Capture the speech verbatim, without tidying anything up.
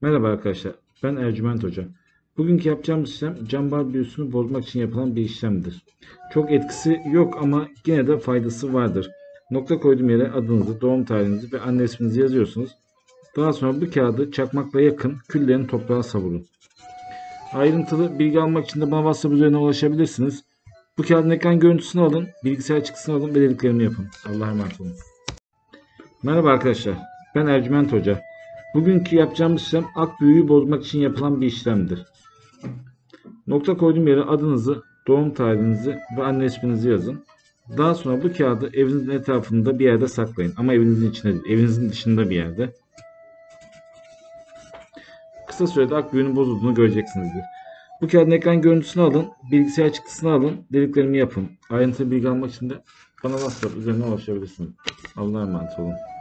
Merhaba arkadaşlar, ben Ercüment Hoca. Bugünkü yapacağımız işlem cambar büyüsünü bozmak için yapılan bir işlemdir. Çok etkisi yok ama yine de faydası vardır. Nokta koyduğum yere adınızı, doğum tarihinizi ve anne isminizi yazıyorsunuz. Daha sonra bu kağıdı çakmakla yakın, küllerini toprağa savurun. Ayrıntılı bilgi almak için de bana WhatsApp üzerine ulaşabilirsiniz. Bu kağıdın ekran görüntüsünü alın, bilgisayar çıktısını alın ve dediklerimi yapın. Allah'a emanet olun. Merhaba arkadaşlar, ben Ercüment Hoca. Bugünkü yapacağımız işlem ak büyüyü bozmak için yapılan bir işlemdir. Nokta koyduğum yere adınızı, doğum tarihinizi ve anne isminizi yazın. Daha sonra bu kağıdı evinizin etrafında bir yerde saklayın. Ama evinizin içinde değil, evinizin dışında bir yerde. Kısa sürede ak büyünün bozulduğunu göreceksinizdir. Bu kağıdın ekran görüntüsünü alın, bilgisayar çıktısını alın, dediklerimi yapın. Ayrıntılı bilgi almak için de bana WhatsApp üzerinden ulaşabilirsiniz. Allah'a emanet olun.